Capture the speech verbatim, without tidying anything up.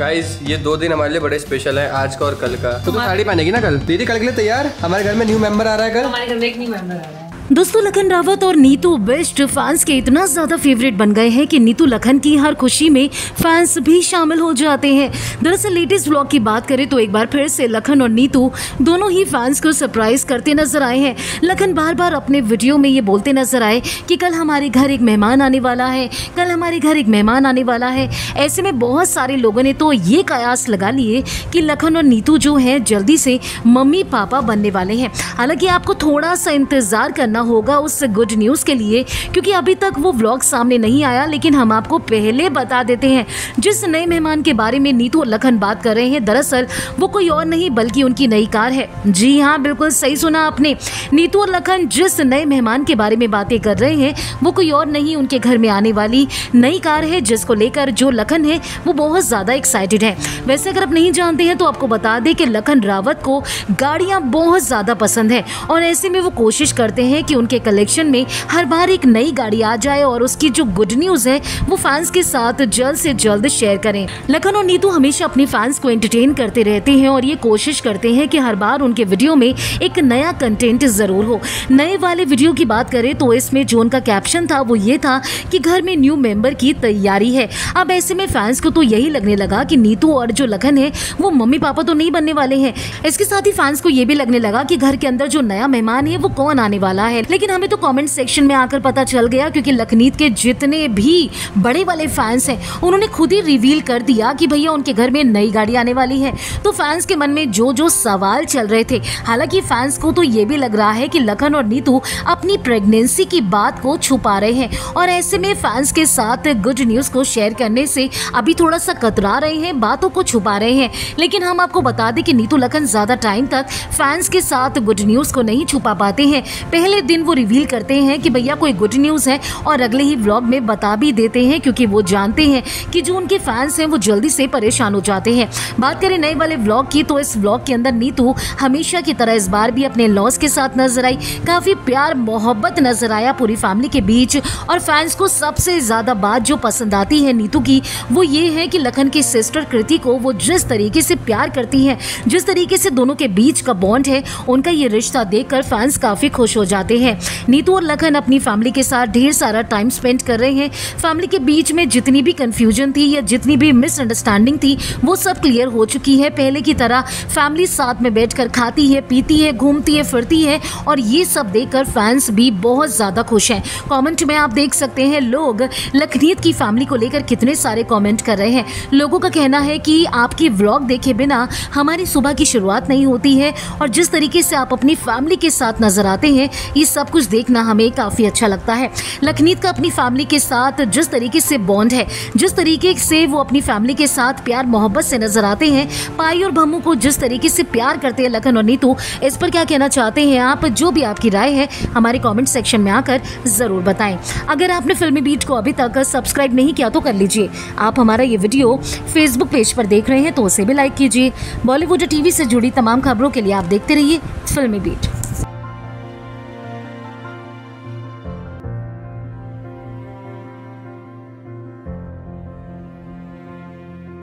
Guys ये दो दिन हमारे लिए बड़े स्पेशल है, आज का और कल का। तो तुम साड़ी पहनेगी ना कल? दीदी कल के लिए तैयार? हमारे घर में न्यू मेंबर आ रहा है कल। हमारे घर में एक न्यू मेंबर आ रहा है। दोस्तों लखन रावत और नीतू बिष्ट फैंस के इतना ज़्यादा फेवरेट बन गए हैं कि नीतू लखन की हर खुशी में फैंस भी शामिल हो जाते हैं। दरअसल लेटेस्ट व्लॉग की बात करें तो एक बार फिर से लखन और नीतू दोनों ही फैंस को सरप्राइज करते नजर आए हैं। लखन बार बार अपने वीडियो में ये बोलते नजर आए कि कल हमारे घर एक मेहमान आने वाला है, कल हमारे घर एक मेहमान आने वाला है। ऐसे में बहुत सारे लोगों ने तो ये कयास लगा लिए कि लखन और नीतू जो हैं जल्दी से मम्मी पापा बनने वाले हैं। हालाँकि आपको थोड़ा सा इंतज़ार करना होगा उस गुड न्यूज़ के लिए, क्योंकि अभी तक वो व्लॉग सामने नहीं आया। लेकिन हम आपको पहले बता देते हैं जिस नए मेहमान के बारे में नीतू और लखन बात कर रहे हैं, दरअसल वो कोई और नहीं बल्कि उनकी नई कार है। जी हाँ, बिल्कुल सही सुना आपने। नीतू और लखन जिस नए मेहमान के बारे में बातें कर रहे हैं वो कोई और नहीं, उनके घर में आने वाली नई कार है, जिसको लेकर जो लखन है वो बहुत ज़्यादा एक्साइटेड है। वैसे अगर आप नहीं जानते हैं तो आपको बता दें कि लखन रावत को गाड़ियाँ बहुत ज़्यादा पसंद है और ऐसे में वो कोशिश करते हैं कि उनके कलेक्शन में हर बार एक नई गाड़ी आ जाए और उसकी जो गुड न्यूज़ है वो फैंस के साथ जल्द से जल्द शेयर करें। लखन और नीतू हमेशा अपने फैंस को एंटरटेन करते रहते हैं और ये कोशिश करते हैं कि हर बार उनके वीडियो में एक नया कंटेंट ज़रूर हो। नए वाले वीडियो की बात करें तो इसमें जो उनका कैप्शन था वो ये था कि घर में न्यू मेंबर की तैयारी है। अब ऐसे में फैंस को तो यही लगने लगा कि नीतू और जो लखन है वो मम्मी पापा तो नहीं बनने वाले हैं। इसके साथ ही फैंस को ये भी लगने लगा कि घर के अंदर जो नया मेहमान है वो कौन आने वाला है। लेकिन हमें तो कमेंट सेक्शन में आकर पता चल गया, क्योंकि लखनीत के जितने भी बड़े वाले फैंस हैं उन्होंने खुद ही रिवील कर दिया कि भैया उनके घर में नई गाड़ी आने वाली है। तो फैंस के मन में जो जो सवाल चल रहे थे, हालांकि फैंस को तो ये भी लग रहा है कि लखन और नीतू अपनी प्रेगनेंसी की बात को छुपा रहे हैं और ऐसे में फैंस के साथ गुड न्यूज़ को शेयर करने से अभी थोड़ा सा कतरा रहे हैं, बातों को छुपा रहे हैं। लेकिन हम आपको बता दें कि नीतू लखन ज़्यादा टाइम तक फैंस के साथ गुड न्यूज़ को नहीं छुपा पाते हैं। पहले दिन वो रिवील करते हैं कि भैया कोई गुड न्यूज़ है और अगले ही व्लॉग में बता भी देते हैं, क्योंकि वो जानते हैं कि जो उनके फैंस हैं वो जल्दी से परेशान हो जाते हैं। बात करें नए वाले व्लॉग की तो इस व्लॉग के अंदर नीतू हमेशा की तरह इस बार भी अपने लॉस के साथ नजर आई। काफ़ी प्यार मोहब्बत नजर आया पूरी फैमिली के बीच। और फैंस को सबसे ज़्यादा बात जो पसंद आती है नीतू की वो ये है कि लखन की सिस्टर कृति को वो जिस तरीके से प्यार करती है, जिस तरीके से दोनों के बीच का बॉन्ड है, उनका ये रिश्ता देखकर फैंस काफ़ी खुश हो जाते हैं। नीतू और लखन अपनी फैमिली के साथ ढेर सारा टाइम स्पेंड कर रहे हैं। फैमिली के बीच में जितनी भी कंफ्यूजन थी या जितनी भी मिसअंडरस्टैंडिंग थी वो सब क्लियर हो चुकी है। पहले की तरह फैमिली साथ में बैठकर खाती है, पीती है, घूमती है, फिरती है और ये सब देखकर फैंस भी बहुत ज़्यादा खुश हैं। कमेंट में आप देख सकते हैं लोग लखनीत की फैमिली को लेकर कितने सारे कॉमेंट कर रहे हैं। लोगों का कहना है कि आपके व्लॉग देखे बिना हमारी सुबह की शुरुआत नहीं होती है और जिस तरीके से आप अपनी फैमिली के साथ नजर आते हैं ये सब कुछ देखना हमें काफ़ी अच्छा लगता है। लखनीत का अपनी फैमिली के साथ जिस तरीके से बॉन्ड है, जिस तरीके से वो अपनी फैमिली के साथ प्यार मोहब्बत से नजर आते हैं, पाई और भम्मू को जिस तरीके से प्यार करते हैं लखन और नीतू, इस पर क्या कहना चाहते हैं आप? जो भी आपकी राय है हमारे कमेंट सेक्शन में आकर ज़रूर बताएं। अगर आपने फिल्मी बीट को अभी तक सब्सक्राइब नहीं किया तो कर लीजिए। आप हमारा ये वीडियो फेसबुक पेज पर देख रहे हैं तो उसे भी लाइक कीजिए। बॉलीवुड और टी वी से जुड़ी तमाम खबरों के लिए आप देखते रहिए फिल्मी बीट।